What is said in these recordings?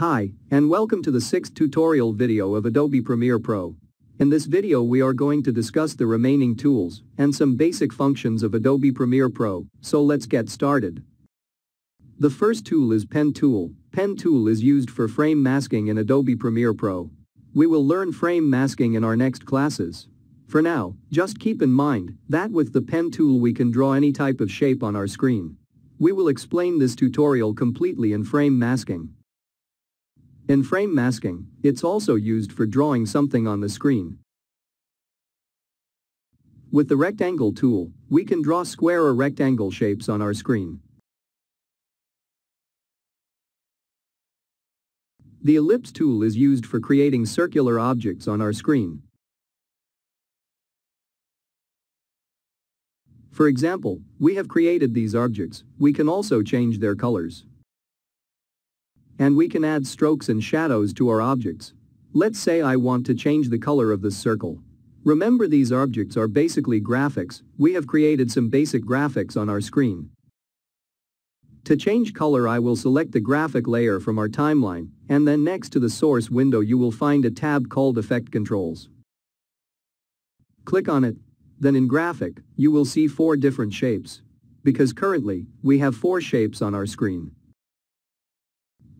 Hi, and welcome to the 6th tutorial video of Adobe Premiere Pro. In this video we are going to discuss the remaining tools and some basic functions of Adobe Premiere Pro, so let's get started. The first tool is Pen Tool. Pen Tool is used for frame masking in Adobe Premiere Pro. We will learn frame masking in our next classes. For now, just keep in mind that with the Pen Tool we can draw any type of shape on our screen. We will explain this tutorial completely in frame masking. In frame masking, it's also used for drawing something on the screen. With the rectangle tool, we can draw square or rectangle shapes on our screen. The ellipse tool is used for creating circular objects on our screen. For example, we have created these objects. We can also change their colors. And we can add strokes and shadows to our objects. Let's say I want to change the color of this circle. Remember, these objects are basically graphics. We have created some basic graphics on our screen. To change color, I will select the graphic layer from our timeline, and then next to the source window you will find a tab called Effect Controls. Click on it. Then in Graphic, you will see 4 different shapes. Because currently, we have 4 shapes on our screen.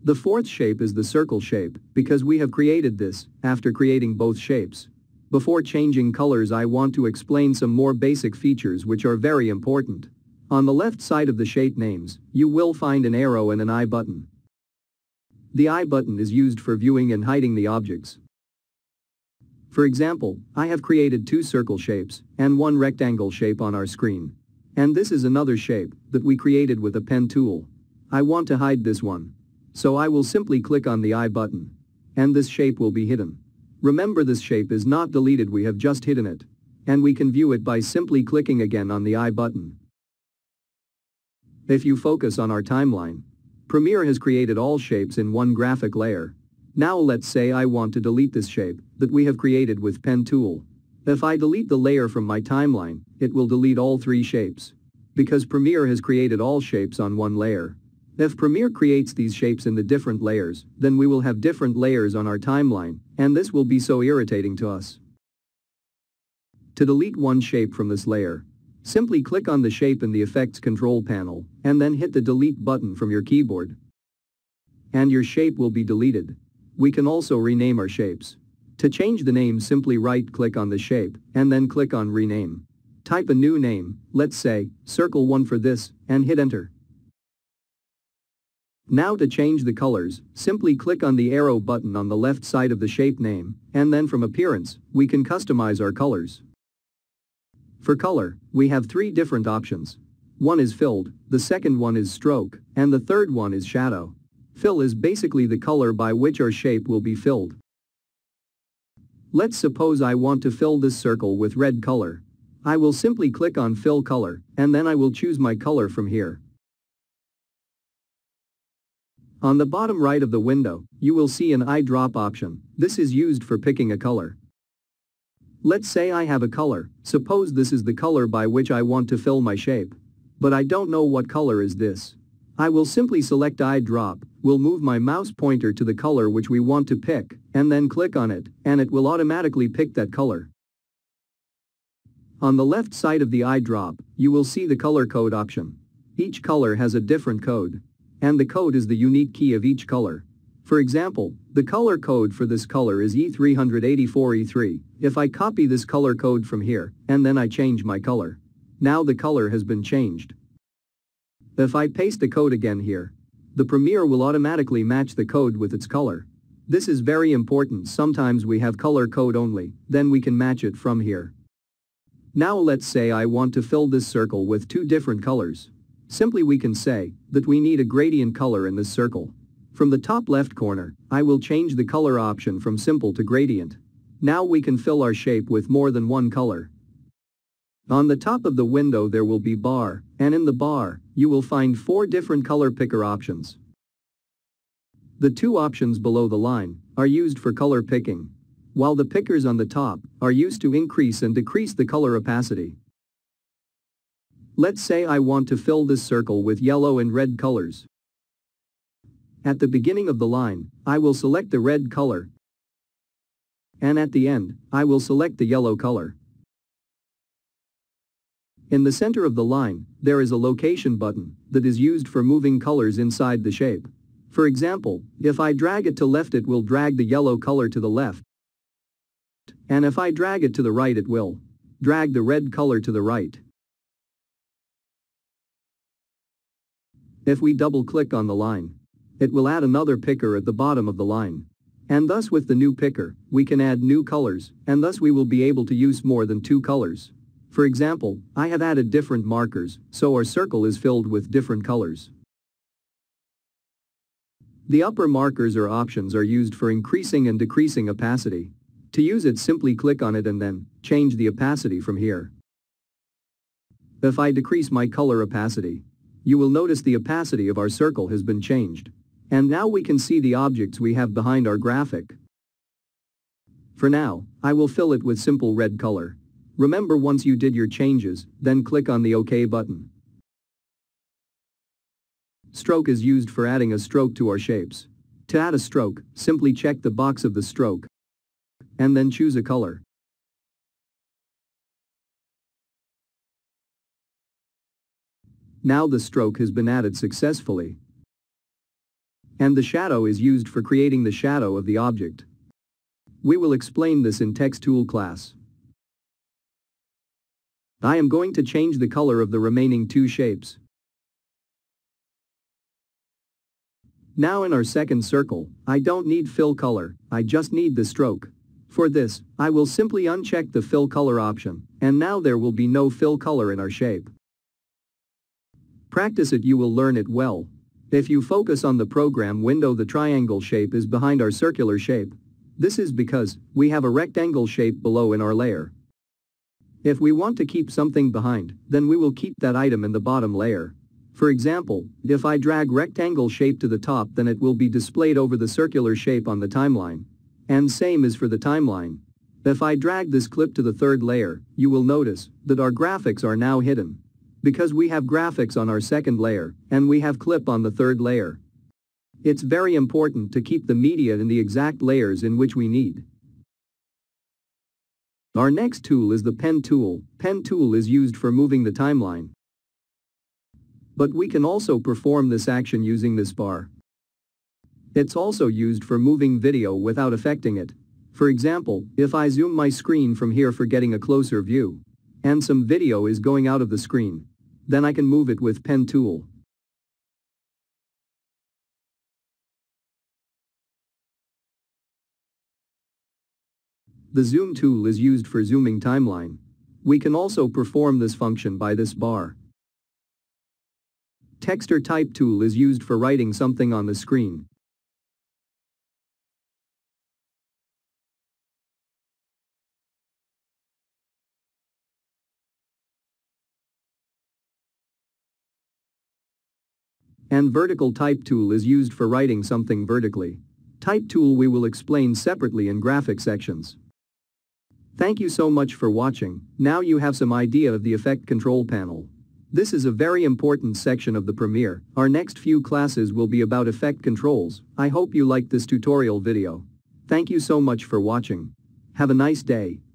The 4th shape is the circle shape, because we have created this after creating both shapes. Before changing colors, I want to explain some more basic features which are very important. On the left side of the shape names, you will find an arrow and an eye button. The eye button is used for viewing and hiding the objects. For example, I have created 2 circle shapes and 1 rectangle shape on our screen. And this is another shape that we created with a pen tool. I want to hide this one. So I will simply click on the eye button. And this shape will be hidden. Remember, this shape is not deleted, we have just hidden it. And we can view it by simply clicking again on the eye button. If you focus on our timeline, Premiere has created all shapes in one graphic layer. Now let's say I want to delete this shape that we have created with Pen Tool. If I delete the layer from my timeline, it will delete all 3 shapes. Because Premiere has created all shapes on one layer. If Premiere creates these shapes in the different layers, then we will have different layers on our timeline, and this will be so irritating to us. To delete one shape from this layer, simply click on the shape in the Effects Control panel, and then hit the Delete button from your keyboard. And your shape will be deleted. We can also rename our shapes. To change the name, simply right-click on the shape, and then click on Rename. Type a new name, let's say, Circle 1 for this, and hit Enter. Now to change the colors, simply click on the arrow button on the left side of the shape name, and then from Appearance, we can customize our colors. For color, we have 3 different options. One is filled, the second one is stroke, and the third one is shadow. Fill is basically the color by which our shape will be filled. Let's suppose I want to fill this circle with red color. I will simply click on Fill Color, and then I will choose my color from here. On the bottom right of the window, you will see an eyedrop option. This is used for picking a color. Let's say I have a color. Suppose this is the color by which I want to fill my shape. But I don't know what color is this. I will simply select eyedrop, will move my mouse pointer to the color which we want to pick, and then click on it, and it will automatically pick that color. On the left side of the eyedrop, you will see the color code option. Each color has a different code. And the code is the unique key of each color. For example, the color code for this color is E384E3. If I copy this color code from here, and then I change my color. Now the color has been changed. If I paste the code again here, the Premiere will automatically match the code with its color. This is very important. Sometimes we have color code only, then we can match it from here. Now let's say I want to fill this circle with 2 different colors. Simply we can say that we need a gradient color in this circle. From the top left corner, I will change the color option from simple to gradient. Now we can fill our shape with more than one color. On the top of the window there will be bar, and in the bar, you will find 4 different color picker options. The 2 options below the line are used for color picking, while the pickers on the top are used to increase and decrease the color opacity. Let's say I want to fill this circle with yellow and red colors. At the beginning of the line, I will select the red color. And at the end, I will select the yellow color. In the center of the line, there is a location button that is used for moving colors inside the shape. For example, if I drag it to left, it will drag the yellow color to the left. And if I drag it to the right, it will drag the red color to the right. If we double-click on the line, it will add another picker at the bottom of the line. And thus with the new picker, we can add new colors, and thus we will be able to use more than two colors. For example, I have added different markers, so our circle is filled with different colors. The upper markers or options are used for increasing and decreasing opacity. To use it, simply click on it and then change the opacity from here. If I decrease my color opacity, you will notice the opacity of our circle has been changed. And now we can see the objects we have behind our graphic. For now, I will fill it with simple red color. Remember, once you did your changes, then click on the OK button. Stroke is used for adding a stroke to our shapes. To add a stroke, simply check the box of the stroke and then choose a color. Now the stroke has been added successfully. And the shadow is used for creating the shadow of the object. We will explain this in Text Tool class. I am going to change the color of the remaining two shapes. Now in our second circle, I don't need fill color, I just need the stroke. For this, I will simply uncheck the fill color option, and now there will be no fill color in our shape. Practice it, you will learn it well. If you focus on the program window, the triangle shape is behind our circular shape. This is because we have a rectangle shape below in our layer. If we want to keep something behind, then we will keep that item in the bottom layer. For example, if I drag rectangle shape to the top, then it will be displayed over the circular shape on the timeline. And same is for the timeline. If I drag this clip to the third layer, you will notice that our graphics are now hidden. Because we have graphics on our second layer, and we have clip on the third layer. It's very important to keep the media in the exact layers in which we need. Our next tool is the Pen Tool. Pen Tool is used for moving the timeline. But we can also perform this action using this bar. It's also used for moving video without affecting it. For example, if I zoom my screen from here for getting a closer view, and some video is going out of the screen, then I can move it with Pen Tool. The Zoom tool is used for zooming timeline. We can also perform this function by this bar. Text or Type tool is used for writing something on the screen. And Vertical Type tool is used for writing something vertically. Type tool we will explain separately in graphic sections. Thank you so much for watching. Now you have some idea of the effect control panel. This is a very important section of the Premiere. Our next few classes will be about effect controls. I hope you liked this tutorial video. Thank you so much for watching. Have a nice day.